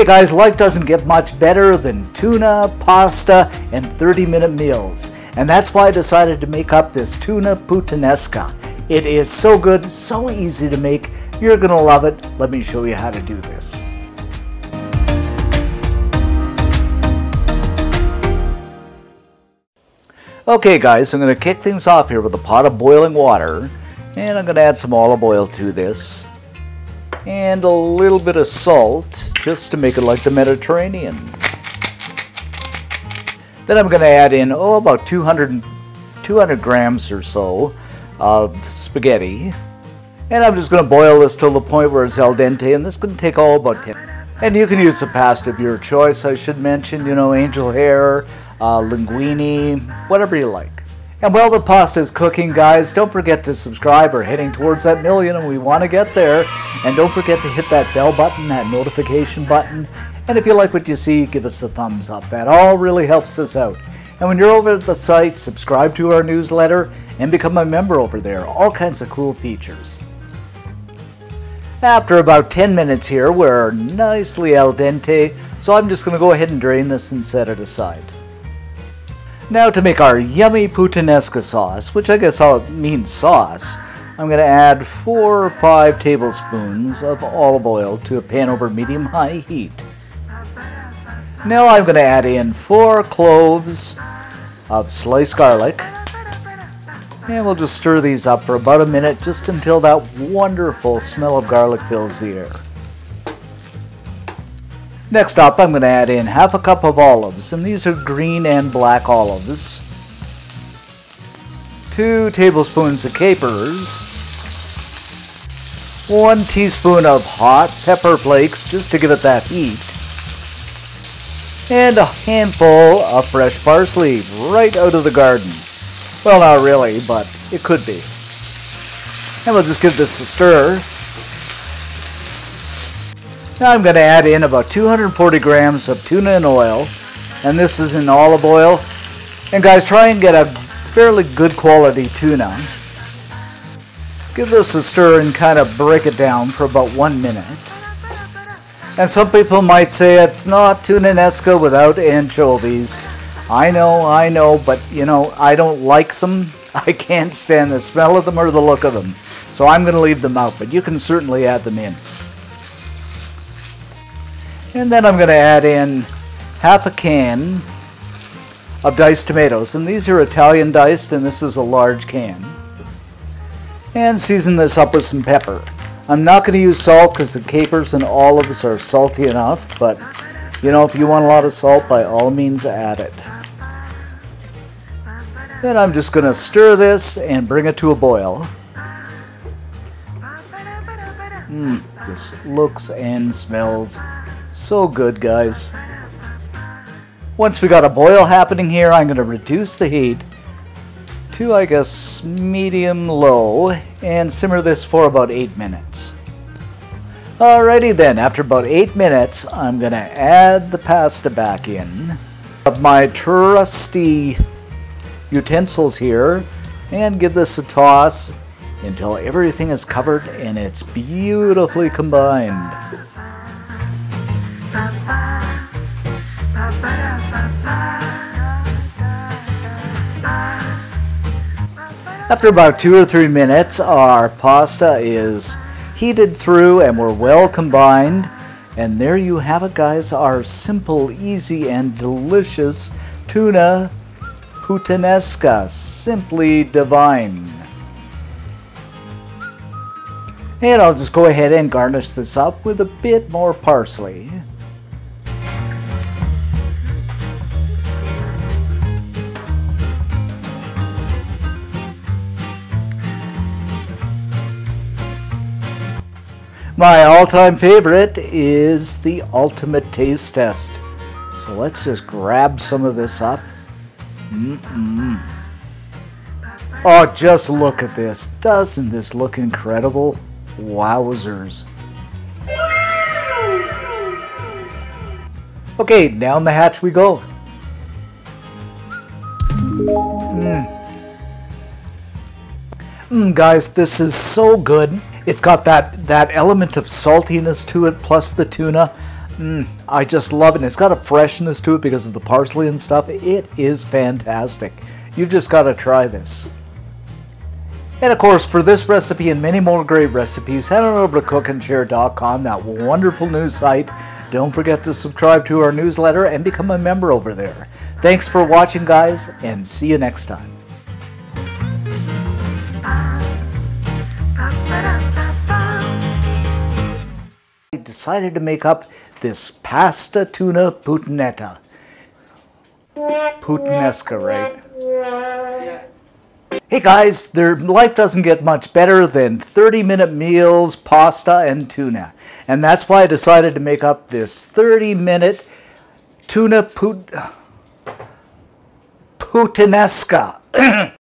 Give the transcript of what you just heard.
Hey guys, life doesn't get much better than tuna, pasta, and 30-minute meals. And that's why I decided to make up this tuna puttanesca. It is so good, so easy to make. You're gonna love it. Let me show you how to do this. Okay guys, I'm gonna kick things off here with a pot of boiling water. And I'm gonna add some olive oil to this. And a little bit of salt, just to make it like the Mediterranean. Then I'm going to add in, about 200 grams or so of spaghetti. And I'm just going to boil this till the point where it's al dente, and this can take about 10. And you can use the pasta of your choice, I should mention, angel hair, linguine, whatever you like. And while the pasta is cooking, guys, don't forget to subscribe. We're heading towards that million, and we want to get there. And don't forget to hit that bell button, that notification button. And if you like what you see, give us a thumbs up. That all really helps us out. And when you're over at the site, subscribe to our newsletter and become a member over there. All kinds of cool features. After about 10 minutes here, we're nicely al dente, so I'm just going to go ahead and drain this and set it aside. Now to make our yummy puttanesca sauce, which I guess all it means sauce, I'm going to add 4 or 5 tablespoons of olive oil to a pan over medium-high heat. Now I'm going to add in 4 cloves of sliced garlic, and we'll just stir these up for about a minute, just until that wonderful smell of garlic fills the air. Next up, I'm going to add in 1/2 cup of olives, and these are green and black olives. 2 tablespoons of capers. 1 teaspoon of hot pepper flakes, just to give it that heat. And a handful of fresh parsley, right out of the garden. Well, not really, but it could be. And we'll just give this a stir. Now I'm going to add in about 240 grams of tuna in oil, and this is in olive oil. And guys, try and get a fairly good quality tuna. Give this a stir and kind of break it down for about 1 minute. And some people might say it's not puttanesca without anchovies. I know, but I don't like them. I can't stand the smell of them or the look of them. So I'm going to leave them out, but you can certainly add them in. And then I'm going to add in 1/2 can of diced tomatoes. And these are Italian diced, and this is a large can. And season this up with some pepper. I'm not going to use salt because the capers and olives are salty enough. But, if you want a lot of salt, by all means add it. Then I'm just going to stir this and bring it to a boil. This looks and smells so good, guys. Once we got a boil happening here, I'm going to reduce the heat to, medium-low, and simmer this for about 8 minutes. Alrighty then, after about 8 minutes, I'm going to add the pasta back in. Of my trusty utensils here, and give this a toss until everything is covered and it's beautifully combined. After about 2 or 3 minutes, our pasta is heated through and we're well combined. And there you have it, guys, our simple, easy, and delicious tuna puttanesca. Simply divine. And I'll just go ahead and garnish this up with a bit more parsley. My all-time favorite is the ultimate taste test. So let's just grab some of this up. Oh, just look at this. Doesn't this look incredible? Wowzers. Okay, down the hatch we go. Guys, this is so good. It's got that element of saltiness to it, plus the tuna. I just love it. And it's got a freshness to it because of the parsley and stuff. It is fantastic. You've just got to try this. And of course, for this recipe and many more great recipes, head on over to cookandshare.com, that wonderful news site. Don't forget to subscribe to our newsletter and become a member over there. Thanks for watching, guys, and see you next time. I decided to make up this pasta tuna puttanetta. Puttanesca, right? Yeah. Hey guys, their life doesn't get much better than 30-minute meals, pasta and tuna. And that's why I decided to make up this 30-minute tuna puttanesca.